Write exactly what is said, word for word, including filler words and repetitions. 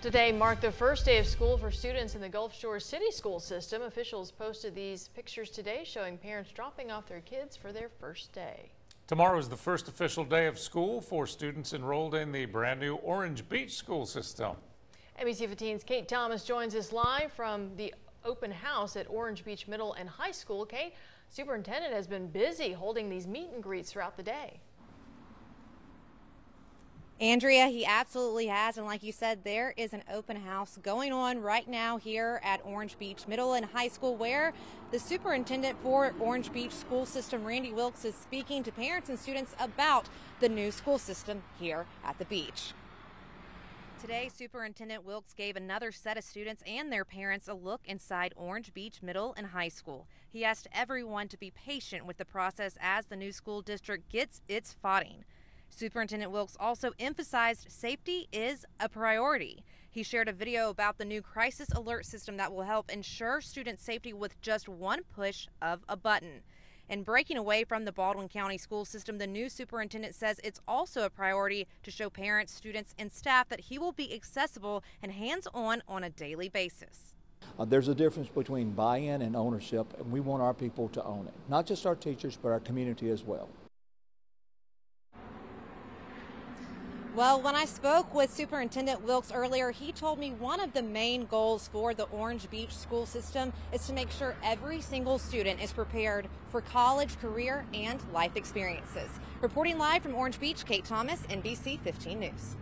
Today marked the first day of school for students in the Gulf Shore City School System. Officials posted these pictures today showing parents dropping off their kids for their first day. Tomorrow is the first official day of school for students enrolled in the brand new Orange Beach School System. N B C fifteen's Kate Thomas joins us live from the open house at Orange Beach Middle and High School. Kate, superintendent has been busy holding these meet and greets throughout the day. Andrea, he absolutely has, and like you said, there is an open house going on right now here at Orange Beach Middle and High School, where the superintendent for Orange Beach School System, Randy Wilkes, is speaking to parents and students about the new school system here at the beach. Today, Superintendent Wilkes gave another set of students and their parents a look inside Orange Beach Middle and High School. He asked everyone to be patient with the process as the new school district gets its footing. Superintendent Wilkes also emphasized safety is a priority. He shared a video about the new crisis alert system that will help ensure student safety with just one push of a button. And breaking away from the Baldwin County school system, the new superintendent says it's also a priority to show parents, students, and staff that he will be accessible and hands-on on a daily basis. Uh, there's a difference between buy-in and ownership, and we want our people to own it, not just our teachers, but our community as well. Well, when I spoke with Superintendent Wilkes earlier, he told me one of the main goals for the Orange Beach school system is to make sure every single student is prepared for college, career, and life experiences. Reporting live from Orange Beach, Kate Thomas, N B C fifteen News.